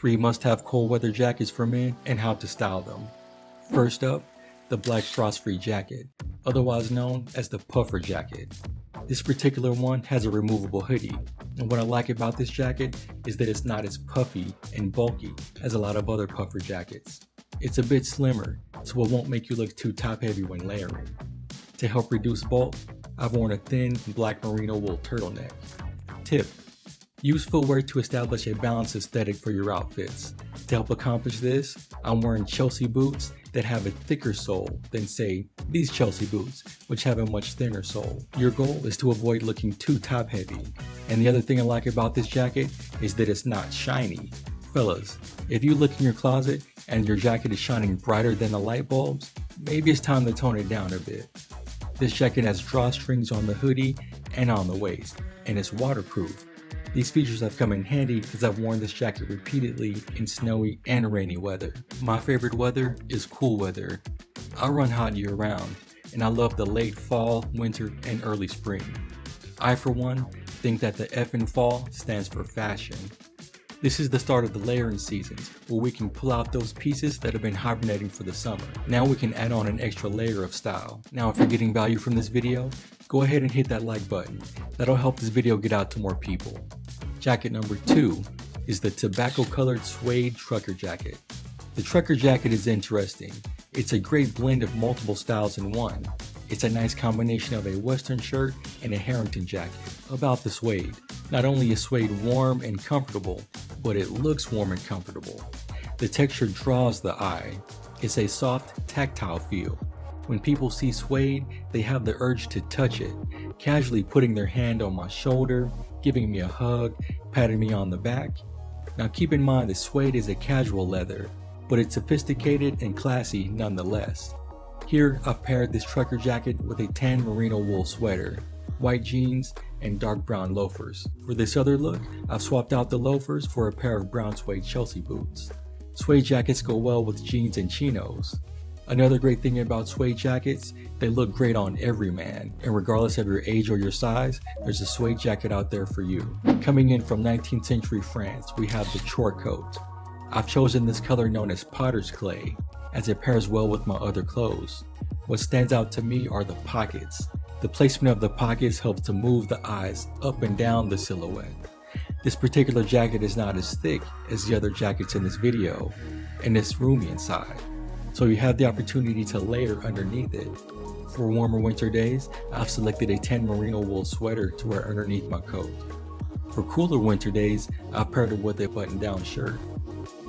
3 must-have cold weather jackets for men and how to style them. First up, the black frost-free jacket, otherwise known as the puffer jacket. This particular one has a removable hoodie, and what I like about this jacket is that it's not as puffy and bulky as a lot of other puffer jackets. It's a bit slimmer, so it won't make you look too top-heavy when layering. To help reduce bulk, I've worn a thin black merino wool turtleneck. Tip: use footwear to establish a balanced aesthetic for your outfits. To help accomplish this, I'm wearing Chelsea boots that have a thicker sole than, say, these Chelsea boots, which have a much thinner sole. Your goal is to avoid looking too top heavy. And the other thing I like about this jacket is that it's not shiny. Fellas, if you look in your closet and your jacket is shining brighter than the light bulbs, maybe it's time to tone it down a bit. This jacket has drawstrings on the hoodie and on the waist, and it's waterproof. These features have come in handy because I've worn this jacket repeatedly in snowy and rainy weather. My favorite weather is cool weather. I run hot year-round, and I love the late fall, winter, and early spring. I, for one, think that the F in fall stands for fashion. This is the start of the layering seasons, where we can pull out those pieces that have been hibernating for the summer. Now we can add on an extra layer of style. Now, if you're getting value from this video, go ahead and hit that like button. That'll help this video get out to more people. Jacket number 2 is the tobacco colored suede trucker jacket. The trucker jacket is interesting. It's a great blend of multiple styles in one. It's a nice combination of a western shirt and a Harrington jacket. About the suede: not only is suede warm and comfortable, but it looks warm and comfortable. The texture draws the eye. It's a soft, tactile feel. When people see suede, they have the urge to touch it, casually putting their hand on my shoulder, giving me a hug, patting me on the back. Now keep in mind that suede is a casual leather, but it's sophisticated and classy nonetheless. Here I've paired this trucker jacket with a tan merino wool sweater, white jeans, and dark brown loafers. For this other look, I've swapped out the loafers for a pair of brown suede Chelsea boots. Suede jackets go well with jeans and chinos. Another great thing about suede jackets, they look great on every man, and regardless of your age or your size, there's a suede jacket out there for you. Coming in from 19th century France, we have the chore coat. I've chosen this color known as potter's clay, as it pairs well with my other clothes. What stands out to me are the pockets. The placement of the pockets helps to move the eyes up and down the silhouette. This particular jacket is not as thick as the other jackets in this video, and it's roomy inside, so you have the opportunity to layer underneath it. For warmer winter days, I've selected a tan merino wool sweater to wear underneath my coat. For cooler winter days, I've paired it with a button-down shirt.